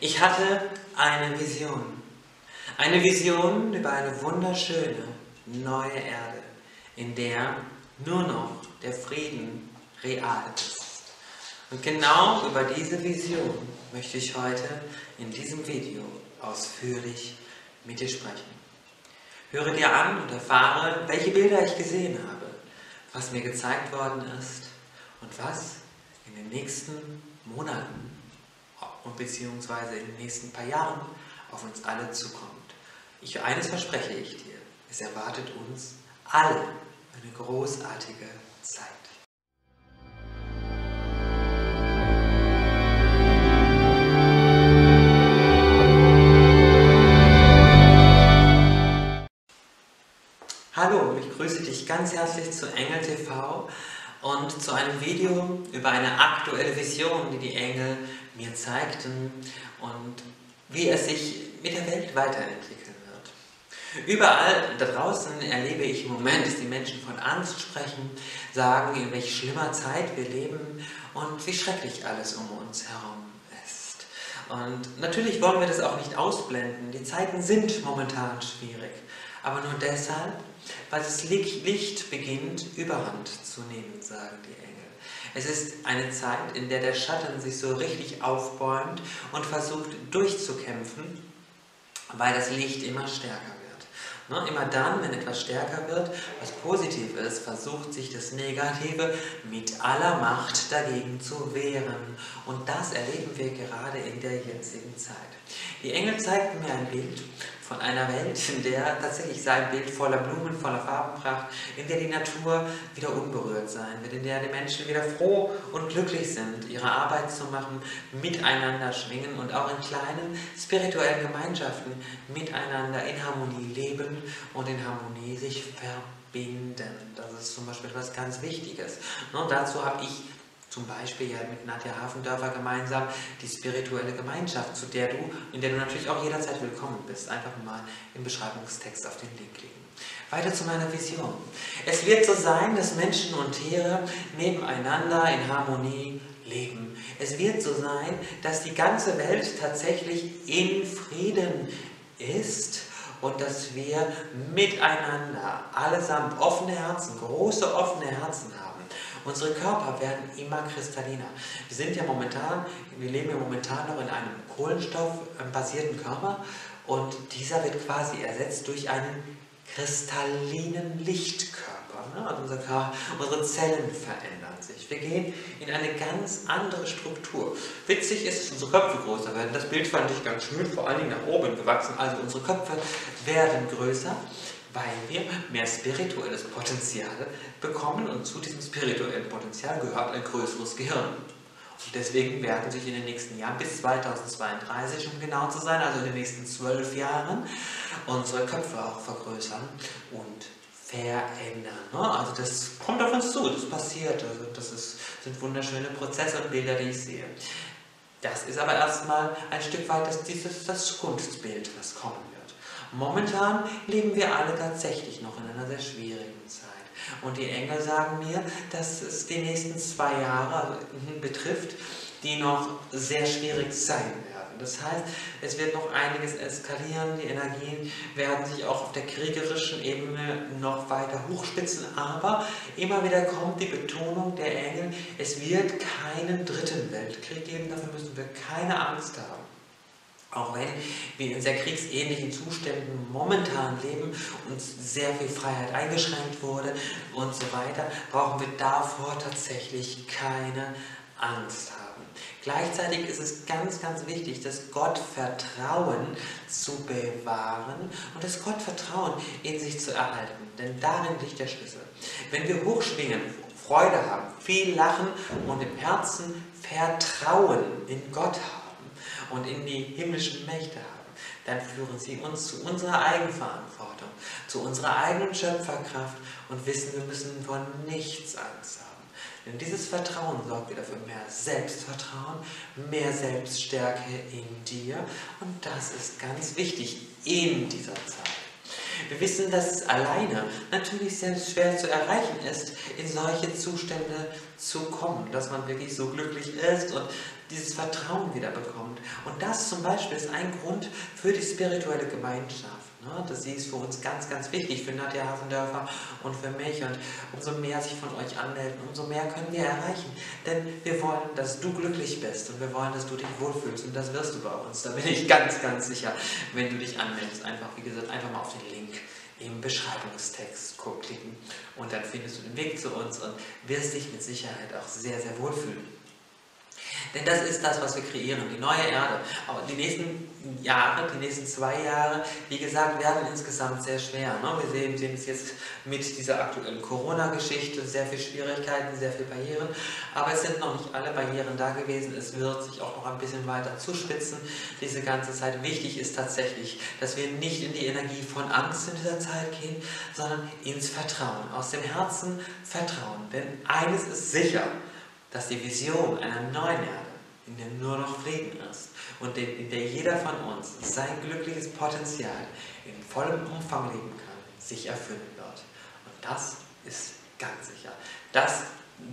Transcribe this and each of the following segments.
Ich hatte eine Vision. Eine Vision über eine wunderschöne neue Erde, in der nur noch der Frieden real ist. Und genau über diese Vision möchte ich heute in diesem Video ausführlich mit dir sprechen. Höre dir an und erfahre, welche Bilder ich gesehen habe, was mir gezeigt worden ist und was in den nächsten Monaten und beziehungsweise in den nächsten paar Jahren auf uns alle zukommt. Eines verspreche ich dir, es erwartet uns alle eine großartige Zeit. Hallo, ich grüße dich ganz herzlich zu Engel TV und zu einem Video über eine aktuelle Vision, die die Engel mir zeigten und wie es sich mit der Welt weiterentwickeln wird. Überall da draußen erlebe ich im Moment, dass die Menschen von Angst sprechen, sagen, in welch schlimmer Zeit wir leben und wie schrecklich alles um uns herum ist. Und natürlich wollen wir das auch nicht ausblenden. Die Zeiten sind momentan schwierig, aber nur deshalb, weil das Licht beginnt, Überhand zu nehmen, sagen die Engel. Es ist eine Zeit, in der der Schatten sich so richtig aufbäumt und versucht durchzukämpfen, weil das Licht immer stärker wird. Immer dann, wenn etwas stärker wird, was positiv ist, versucht sich das Negative mit aller Macht dagegen zu wehren. Und das erleben wir gerade in der jetzigen Zeit. Die Engel zeigten mir ein Bild von einer Welt, in der tatsächlich sein Bild voller Blumen, voller Farbenpracht, in der die Natur wieder unberührt sein wird, in der die Menschen wieder froh und glücklich sind, ihre Arbeit zu machen, miteinander schwingen und auch in kleinen spirituellen Gemeinschaften miteinander in Harmonie leben und in Harmonie sich verbinden. Das ist zum Beispiel etwas ganz Wichtiges. Und dazu habe ich zum Beispiel ja mit Nadja Hafendörfer gemeinsam die spirituelle Gemeinschaft, in der du natürlich auch jederzeit willkommen bist. Einfach mal im Beschreibungstext auf den Link klicken. Weiter zu meiner Vision. Es wird so sein, dass Menschen und Tiere nebeneinander in Harmonie leben. Es wird so sein, dass die ganze Welt tatsächlich in Frieden ist und dass wir miteinander allesamt offene Herzen, große offene Herzen haben. Unsere Körper werden immer kristalliner. Wir leben ja momentan noch in einem kohlenstoffbasierten Körper und dieser wird quasi ersetzt durch einen kristallinen Lichtkörper. Also unsere Zellen verändern sich. Wir gehen in eine ganz andere Struktur. Witzig ist, dass unsere Köpfe größer werden. Das Bild fand ich ganz schön, vor allen Dingen nach oben gewachsen. Also unsere Köpfe werden größer, weil wir mehr spirituelles Potenzial bekommen und zu diesem spirituellen Potenzial gehört ein größeres Gehirn. Und deswegen werden sich in den nächsten Jahren, bis 2032 um genau zu sein, also in den nächsten 12 Jahren, unsere Köpfe auch vergrößern und verändern. Also das kommt auf uns zu, das passiert. Also das sind wunderschöne Prozesse und Bilder, die ich sehe. Das ist aber erstmal ein Stück weit das Kunstbild, was kommen wird. Momentan leben wir alle tatsächlich noch in einer sehr schwierigen Zeit. Und die Engel sagen mir, dass es die nächsten 2 Jahre betrifft, die noch sehr schwierig sein werden. Das heißt, es wird noch einiges eskalieren, die Energien werden sich auch auf der kriegerischen Ebene noch weiter hochspitzen, aber immer wieder kommt die Betonung der Engel, es wird keinen dritten Weltkrieg geben, dafür müssen wir keine Angst haben. Auch wenn wir in sehr kriegsähnlichen Zuständen momentan leben, uns sehr viel Freiheit eingeschränkt wurde und so weiter, brauchen wir davor tatsächlich keine Angst haben. Gleichzeitig ist es ganz, ganz wichtig, das Gottvertrauen zu bewahren und das Gottvertrauen in sich zu erhalten, denn darin liegt der Schlüssel. Wenn wir hochschwingen, Freude haben, viel lachen und im Herzen Vertrauen in Gott haben, und in die himmlischen Mächte haben, dann führen sie uns zu unserer Eigenverantwortung, zu unserer eigenen Schöpferkraft und wissen, wir müssen vor nichts Angst haben. Denn dieses Vertrauen sorgt wieder für mehr Selbstvertrauen, mehr Selbststärke in dir und das ist ganz wichtig in dieser Zeit. Wir wissen, dass es alleine natürlich sehr schwer zu erreichen ist, in solche Zustände zu kommen, dass man wirklich so glücklich ist und dieses Vertrauen wieder bekommt. Und das zum Beispiel ist ein Grund für die spirituelle Gemeinschaft. Das ist für uns ganz, ganz wichtig, für Nadja Hafendörfer und für mich. Und umso mehr sich von euch anmelden, umso mehr können wir erreichen. Denn wir wollen, dass du glücklich bist und wir wollen, dass du dich wohlfühlst. Und das wirst du bei uns. Da bin ich ganz, ganz sicher, wenn du dich anmeldest. Einfach, wie gesagt, einfach mal auf den Link im Beschreibungstext klicken. Und dann findest du den Weg zu uns und wirst dich mit Sicherheit auch sehr, sehr wohlfühlen. Denn das ist das, was wir kreieren, die neue Erde. Aber die nächsten Jahre, die nächsten 2 Jahre, wie gesagt, werden insgesamt sehr schwer. Ne? Wir sehen es jetzt mit dieser aktuellen Corona-Geschichte, sehr viele Schwierigkeiten, sehr viele Barrieren. Aber es sind noch nicht alle Barrieren da gewesen. Es wird sich auch noch ein bisschen weiter zuspitzen, diese ganze Zeit. Wichtig ist tatsächlich, dass wir nicht in die Energie von Angst in dieser Zeit gehen, sondern ins Vertrauen, aus dem Herzen Vertrauen. Denn eines ist sicher, dass die Vision einer neuen Erde, in der nur noch Frieden ist und in der jeder von uns sein glückliches Potenzial in vollem Umfang leben kann, sich erfüllen wird. Und das ist ganz sicher.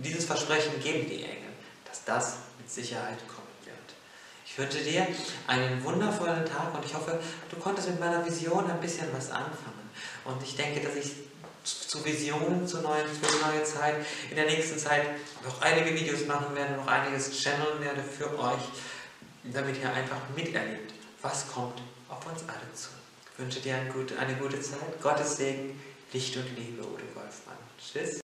Dieses Versprechen geben die Engel, dass das mit Sicherheit kommen wird. Ich wünsche dir einen wundervollen Tag und ich hoffe, du konntest mit meiner Vision ein bisschen was anfangen. Und ich denke, dass ich zu Visionen, für die neue Zeit, in der nächsten Zeit noch einige Videos machen werde, noch einiges channeln werde für euch, damit ihr einfach miterlebt, was kommt auf uns alle zu. Ich wünsche dir eine gute Zeit, Gottes Segen, Licht und Liebe, Udo Golfmann. Tschüss.